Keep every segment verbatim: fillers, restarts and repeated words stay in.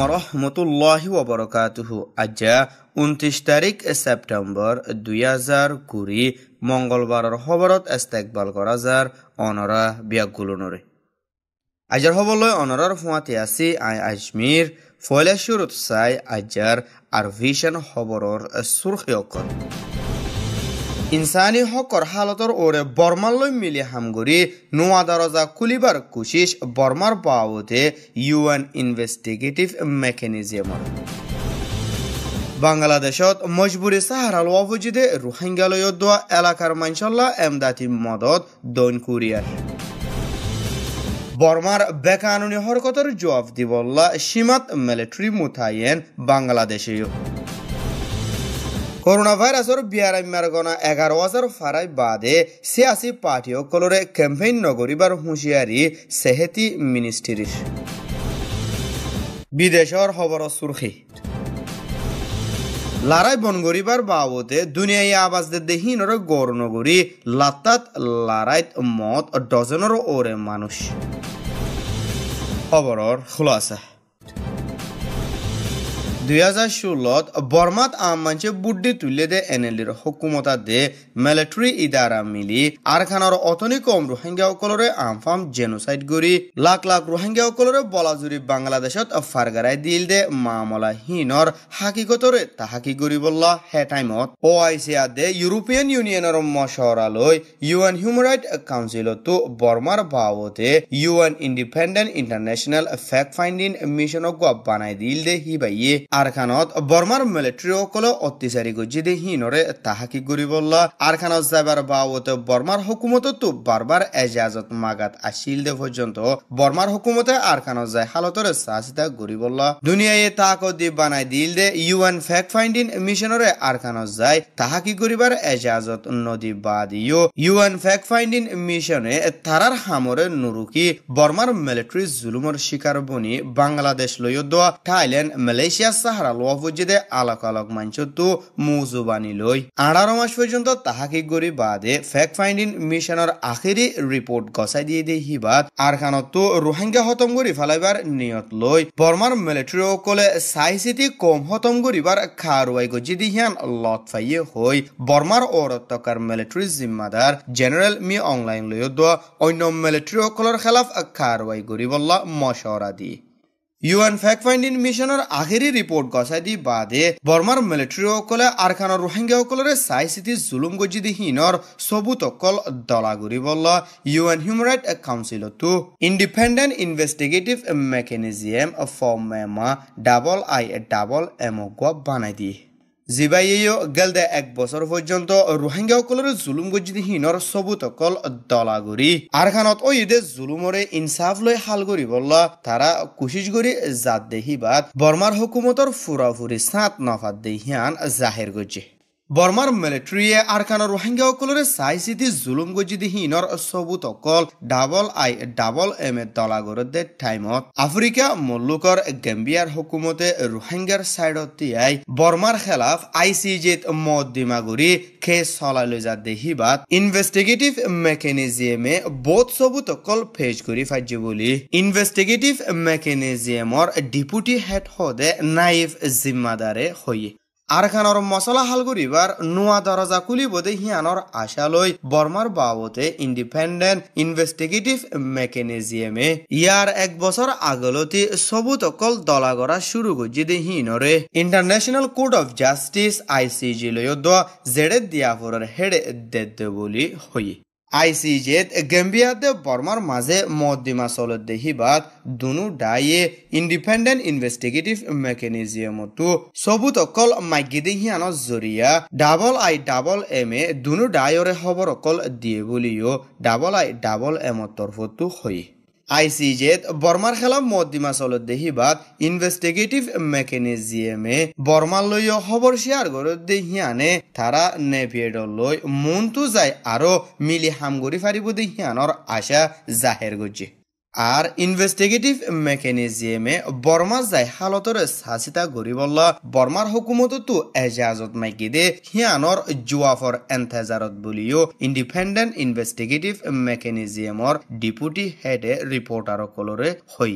ve rahmetullahi ve barakatuhu. Aja untish tarik September দুই হাজার কুড়ি Mongolbarar habarat istekbal kora zar onora biyakulunori. Ajar habolloy onorar fuatiasi ay Ajmir foyle shurut say ajar arvishan haboror surkhiyokor. İnsani hak ve halatlar ore Barmalı milli hamgori nuadaraza kulibar kuşiş Barmar bağıtı U N Investigative Mechanism. Bangladeşat mecburi sahral vavucide Rohingyalı dua elakar manşallah emdati madad don kuriyar. Barmar bekanuni harakatar cevap divalla şimat military mutayen Bangladeşi. Koronavirusor biyaray mergona এগারো হাজার faray bade siyasi partiyo kolore campaign nagoribar hushiyari seheti ministeri. Bideshor haboro surkhi. Laray bongoribar babote dünyayi abazdedehinor gornogori latat larayt mot dozenor ore manush. Haboror khulasa. দুই হাজার ষোলো Barmat ammanche buddi tulle de enelir hukumata de military idara mili Arakanor otoni kom Rohingya okolore amfam genocide gori lak lak Rohingya okolore bolazuri Bangladeshot fargaray dilde maamola hinor hakikotore tahaki gori bolla hetaymot O I C A de European Unionor moshoraloy U N Human Rights Council to Barmar babote U N Independent International Fact Finding Mission ogwa banay dilde hibaye Arkanot Barmar military okolo ottisari gojide hinore tahaki goribolla Arkanot zabar bawote Barmar hukumoto tu barbar ejazat magat ashilde porjonto Barmar hukumote Arkanot zay halotore sasita goribolla duniyaye taqodi banay dilde U N fact finding missionore Arkanot zay tahaki goribar ejazat nodi badiyo U N fact finding missione tarar hamore nuruki Barmar military zulumor shikar boni Bangladesh loyodwa Thailand Malaysia Sahral vavucide alak-alak manchotu muzubani loy. Anaro mash porjonto tahaki gori bade fact finding missionor akhiri report gosai diye de hibat Arakanot Rohingya hotom gori falaibar niyot loy. Barmar military okole saisiti kom hotom gori bar karwai gojidi hian lotfaiye hoy. Barmar orotokar military zimmadar general mi online loyodwa onno military okolor khilaf karwai gori bolla mashawara di. U N fact finding missionor ahiri report gosadi bade Barmar military okole Arakan Rohingya okolore saisiti zulum gojidi hinor sobut okol dolaguri bolla U N Human Rights Council to Independent Investigative Mechanism for Mema double I double M gwa banadi. Zibayeyo gelde ek boshor porjonto Rohingya okolore zulum gojidi hinor sobut okol dolaguri Arakanot oyide zulumore insaf loy hal gori bolla tara koshish gori zat dehi bad Barmar hukumator furafuri sat nafat dehian zahir goji Barmar military Arakan Rohingya okolore saisiti zulum gojidi hinor sobut okol double I double M dolagorode timeot Afrika mullukor Gambiar hukumote Rohingyar sideotti ay Barmar khilaf I C J moddimaguri kes solalozade hibat investigative mechanism e both sobut okol page gori fajibuli investigative mechanism or deputy head hode naif zimmadare hoye Arakanor masala hal goribar nuwa daraza kulibode hianor ashaloi Barmar babote Independent Investigative Mechanism e yar ek boshor agoloti sobut okol dolagora shuru gojide hinore International Court of Justice I C J loyodwa zede diaporor hede dedde boli hoye I C J Gambiyada Barmar maze moddima soloddehi bad dunu daye Independent Investigative Mechanism tu sobut okol maggide hiano zoriya double I double M e dunu dayore hobor okol diye boliyo double I double M torfotu hoy I C J Barmar khilaf moddima soloddehi bad Investigative Mechanism e Barmar loyo hobor shiyar gorodde hiane tara nepedolloy muntu zay aro mili hamgori faribude hianor asha zahir goji আর investigative মেকানিজমে বর্মা যায় হালতর সাসিতা গরিবল্লা বর্মার হুকুমত তু এজাজত মাইকিদে হিয়ানর জুয়াফর এন্তেজারত বলিও ইন্ডিপেন্ডেন্ট ইনভেস্টিগেটিভ মেকানিজমর ডিপুটি হেডে রিপোর্টার কলরে হই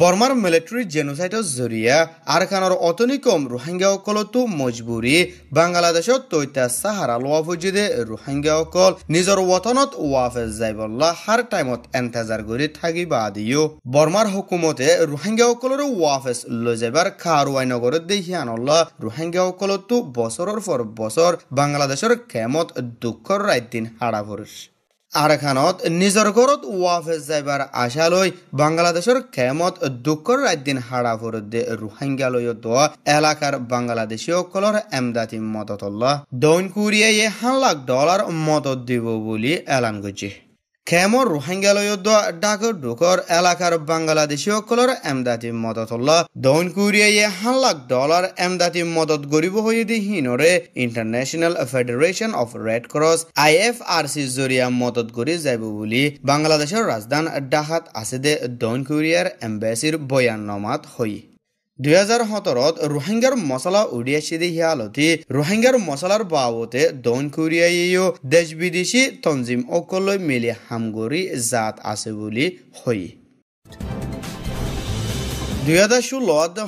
Bormar military genocidal zoriya Arakanor otonikom Rohingya okolotu mecburi Bangladeshot toyta Sahara lovujide Rohingya okol nizor vatanot wafiz zaybollah har taymot entazar gori thagi badiyo Bormar hukumote Rohingya okolor wafiz lozebar karwaynogor dehiyanollah Rohingya okolotu bosoror for bosor Bangladeshor kemot dukkor raitin haravurish Arakanot nizorgorot wafiz zaybar ashaloy Bangladeshor kemot dukkor raddin haravurde Rohingyaloyo doa elakar Bangladeshi okolor emdati modotollah Don Kuriyaye hanlak dolar modot dibo boli elan gochi Kemor Rohingyaloyo doa dakor dukor elakar Bangladeshi okolor emdati modotollah Don Kuriyaye hanlak dolar emdati modot goribo hoyedi hinore International Federation of Red Cross I F R C zoriya modot gori zaybo boli Bangladeshor razdan Dakat asede Don Kuriyar embassy boyannomat hoyi দুই হাজার সতেরত রোহিঙ্গার মশলা উড়িয়েছে হিয়ালতি রোহিঙ্গার মশলার বাবতে দন কোরিয়ায়ও দেশ বিদেশি তঞ্জিম অকলৈ মিলি হামগরি জাত আছে বলি হই দুই হাজার ষোল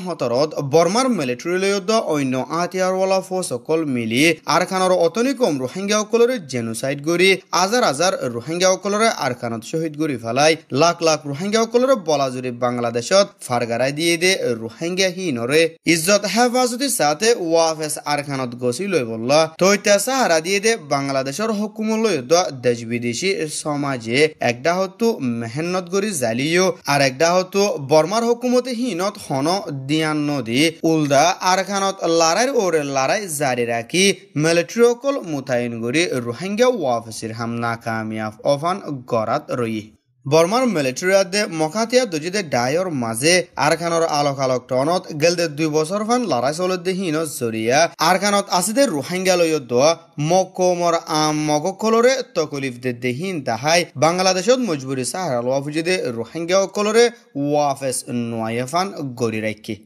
সতেরত বর্মার মিলিটারি লয়দা অন্য আতিয়ারওয়ালা ফোর্স সকল মিলি আরকানর অতনিকম রোহিঙ্গা অকলৰ জেনোসাইড গৰি হাজার হাজার রোহিঙ্গা অকলৰ আরকানত শহীদ গৰি ফলাই লাখ লাখ রোহিঙ্গা অকলৰ বলাজুৰি বাংলাদেশত ফাৰগাৰাই দিয়ে দে রোহিঙ্গা হিনৰে ইজ্জত হেফাজতি সাথে ওয়াফেস আরকানত গছি লৈ বল্লা তৈতা সাহাৰা দিয়ে দে বাংলাদেশৰ হুকুমলয়দা দেশ বিদেশী সমাজে একদা হতো মেহনত গৰি জালিও আর একদা হতো বর্মাৰ হুকুমতে Hinot hono diyanodi ulda arkanot larar ore laray zari raki military okol mutayin gori Rohingya wafisir ham nakamiyaf ofan gorat royi. Bormar militariade mokatiya dojide dayor maze arkanor alokalok tonot gelde dui bosor fan laray solodde hino zoriya arkanot aside Rohingyaloyo doa mokomor am mogokolore tokolif dedde hin dahay Bangladeshot mujburi sahral wafujide Rohingya okolore wafes nuayafan gori rekki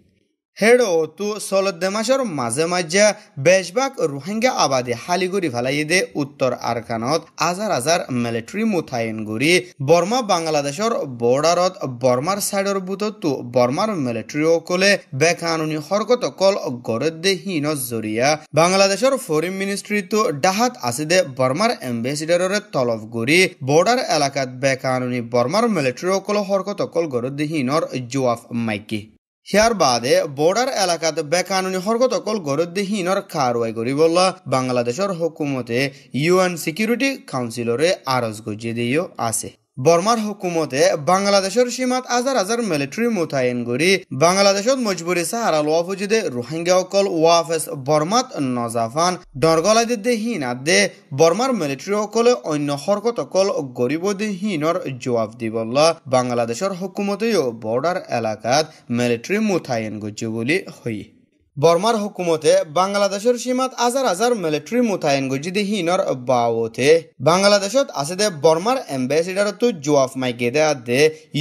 Hero tu solod demashor maze majja beshbak Rohingya abadi haliguri falayide uttor arkanot azar azar military mutayin guri Borma Bangladeshor borderot Bormar sidor buto tu Bormar military okole bekanuni horkotokol goredde hino zoriya Bangladeshor foreign ministry tu dahat aside Bormar ambassador tolof guri border elakat bekanuni Bormar military okolo horkotokol goredde hinor jawab maiki Hiyar bade border elakat bekanuni horkotokol goroddehinor karwai goribolla Bangladeshor hukumote U N Security Councilore aroz gojidiyo ase. Bormar hukumote Bangladeshor shimat azar azar military mutayin gori Bangladeshot mujburi sahara lwafujide Rohingya okol wafes Bormat nozafan dorgoladiddehinadde Bormar military okole onno horkotokol goribodihinor jawab dibolla Bangladeshor hukumoteyo border elakat military mutayin goji boli hoyi Bormar hukumote Bangladeshor shimat azar azar military mutayin gojide hinor bawote Bangladeshot aside Bormar ambassador tu jawab maygede adde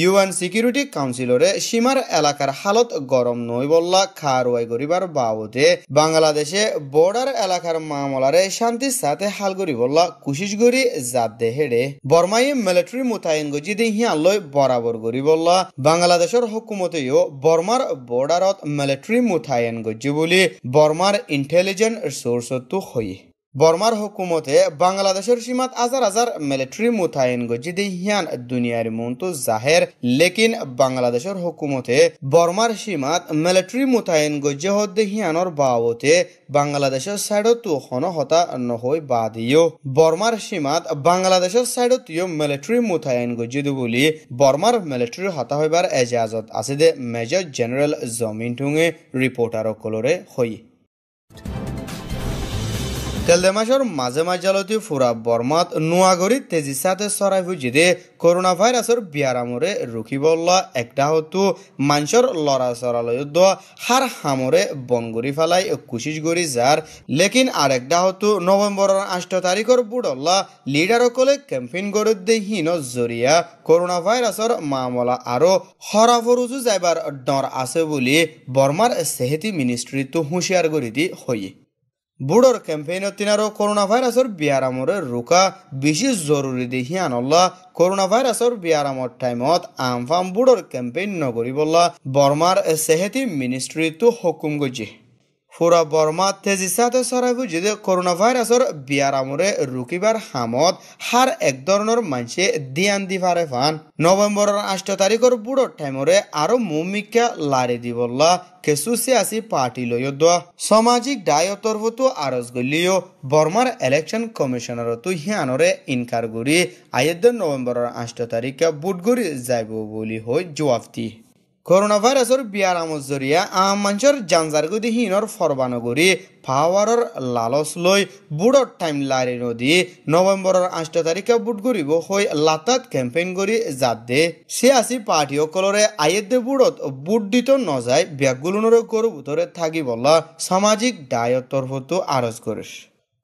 U N Security Councilore shimar elakar halot gorom noibolla karwai goribar bawote Bangladeshe border elakar mamolare shanti sate hal goribolla kushish gori zadde hede Bormai military mutayin gojide hianloi borabor goribolla Bangladeshor hukumoteyo Bormar borderot military mutayin gojide Jibuli Bormar intelligent source tu hoyi. Bormar hukumote Bangladeshor shimat azar azar military mutayin gojide hiyan dunyari montu zahir lekin Bangladeshor hukumote Bormar shimat military mutayin gojihodde hiyanor bawote Bangladeshor side tu hono hota nohoy badiyo Bormar shimat Bangladeshor side tu military mutayin gojide boli Bormar military hota hoybar ijazat aside Major General Zomintunge reporter okolore hoyi তেলদেমাশর মাঝে মাঝালতি ফুরা বর্মাত নোয়াগরি তেজিসাতে সরাইভুজিদে করোনা ভাইরাসর বিয়ারামরে রুখিবল্লা একটা হতু মানসর লড়া সরালয়ুদ্ধ হার হামরে বনগরি ফেলাই কুশিশ গরি যার লেকিন আর একটা হতু নভেম্বরের আষ্ট তারিখর বুড়ল্লা লিডারকলে ক্যাম্পেইন গরুদ্দে হীন জরিয়া করোনা ভাইরাসর মামলা আরও হরাফরুজু যাইবার ডর আছে বলি বর্মার সেহেতি মিনিস্ট্রি তো হুঁশিয়ার গরি দি হই Budur kampanya tinaro koronavirusor biyaramore roka beshish zoruri dehiyan Allah koronavirusor biyaramot timeot amfam budur kampanya nagori bolla Bormar sehati ministry tu hukum goji. Fura Borma tezisat sarayvujide koronavirusor biyaramore rukibar hamot har ek doronor manche diyan divare fan. November ashto tarikor budur timeore aro mumikya lari di bolla. Kesu siyasi partiyle yodwa samajik dayo torvotu arzgulliyo Bormar election commissioner tu hiyanore inkar guri ayedda November ashto tarika budguri zaybu boli hoy jawabdi. Koronavirusor biyaramuz zoriya amanchor janzargudi hinor forbanoguri poweror lalosloy budor time larinodi November ashto tarika budguri bo hoy latat campaign guri zadde siyasi partiyo kolore ayedde budot buddito nozay biagulunor korubutore thagi bolla samajik dayot torfotu aroz korish.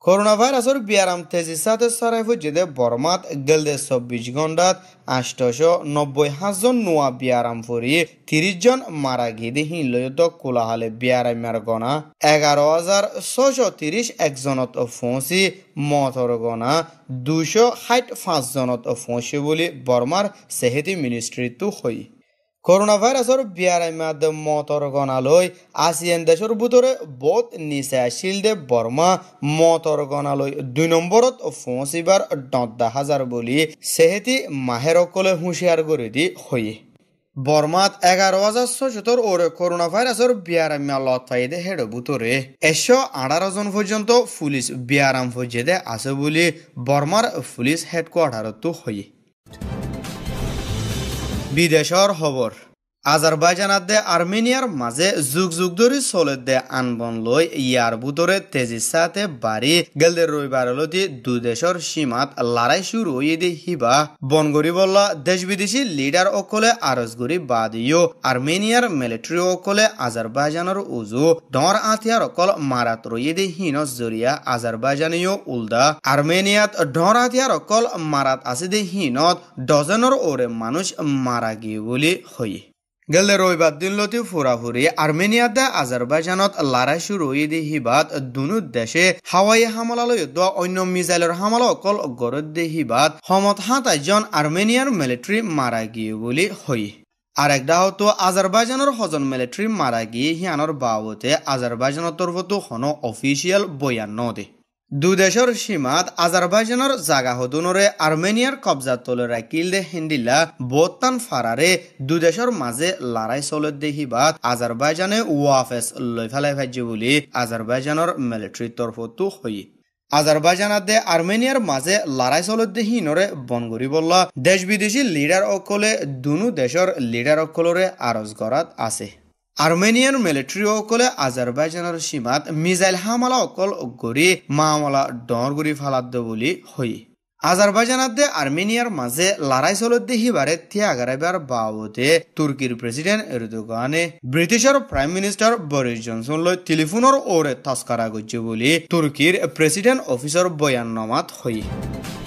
Koronavirusor biyaram tezisat sarayvujide Bormat gilde çobbish ghontat eight hundred ninety hajon noa biyaram furi thirty jon mara gide hinloyot kolahale biyaramar gona eleven thousand six hundred thirty ekjonot fonsi motor gona two hundred sixty-five jonot fonsi boli Bormar seheti ministry tu hoy. Koronavirusor biyaramada motorgonaloy Asiyan deshor butore bot nise shilde Borma motorgonaloy two nomborot fonsi bar ninety hazar boli seheti maherokole hushiyar goridi hoyi. Bormat eleven thousand six hundred ore koronavirusor biyaramya lotfayde hedo butore one hundred eighteen jon porjonto police biyaram fojede ase boli Bormar police headquarter tu hoyi. Bideshor xobor Azerbayjanadde Armeniyar maze zugzugdori soledde anbonloy yar butore tezisate bari gilde roybaroloti dudeshor shimat laray shuruoyede hiba bongori bolla desh bideshi lider okole arozgori badiyo Armeniyar military okole Azerbayjanor uzu dor atiyar okol marat royede hinos zoriya Azerbayjaniyo ulda Armeniyat dor atiyar okol marat aside hinot dozenor ore manush maragi boli hoyi. Gilde roybat dinloti furafuri Armeniyada Azerbayjanot larashi royidi hibat dunud deshe havai hamolaloy do onno mizailor hamolo okol gorodde hibat homot hatajon Armeniyar military maragi boli hoy. Arekda hoto Azerbayjanor hojon military maragi hianor babote Azerbayjanor torfotu hono official boyan nodi. Dudeshor shimat Azerbayjanor zaga hodunore Armeniyar kabzatole rakilde hindilla bottan farare dudeshor maze laray solodde hibat Azerbayjane wafes loyfale fajibuli Azerbayjanor military torfotu hoyi. Azerbayjanadde Armeniyar maze laray solodde hinore bongori bolla desh bideshi lider okole dunu deshor lider okolore arozgorat ase. Armenian military okole Azerbayjanor shimat mizail hamala okol gori maamola dorguri faladde boli hoyi. Azerbayjanadde Armeniyar maze laray solodde hibare tiyagarabar babote Turkiyar President Erdogan Britishor Prime Minister Boris Johnson lo telefonor ore taskara gojje boli Turkiyar President Officer boyannomat hoyi.